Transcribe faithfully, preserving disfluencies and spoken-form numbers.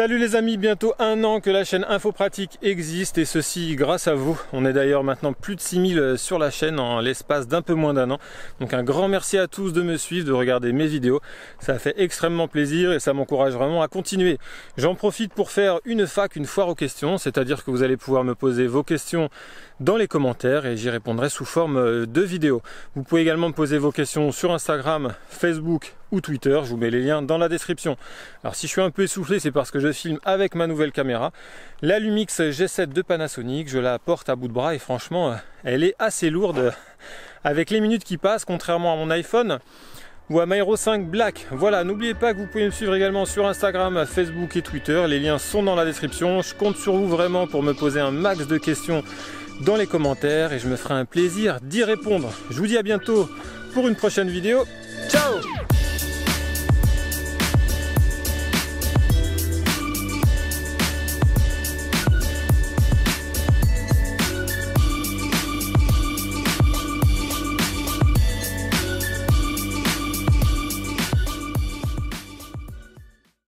Salut les amis, bientôt un an que la chaîne Info Pratique existe et ceci grâce à vous. On est d'ailleurs maintenant plus de six mille sur la chaîne en l'espace d'un peu moins d'un an. Donc un grand merci à tous de me suivre, de regarder mes vidéos. Ça fait extrêmement plaisir et ça m'encourage vraiment à continuer. J'en profite pour faire une fac, une foire aux questions, c'est-à-dire que vous allez pouvoir me poser vos questions dans les commentaires et j'y répondrai sous forme de vidéo. Vous pouvez également me poser vos questions sur Instagram, Facebook ou Twitter, je vous mets les liens dans la description. Alors si je suis un peu essoufflé, c'est parce que je filme avec ma nouvelle caméra, la Lumix G sept de Panasonic. Je la porte à bout de bras et franchement elle est assez lourde avec les minutes qui passent, contrairement à mon iPhone ou à ma Hero cinq Black. Voilà, n'oubliez pas que vous pouvez me suivre également sur Instagram, Facebook et Twitter, les liens sont dans la description. Je compte sur vous vraiment pour me poser un max de questions dans les commentaires et je me ferai un plaisir d'y répondre. Je vous dis à bientôt pour une prochaine vidéo. Ciao!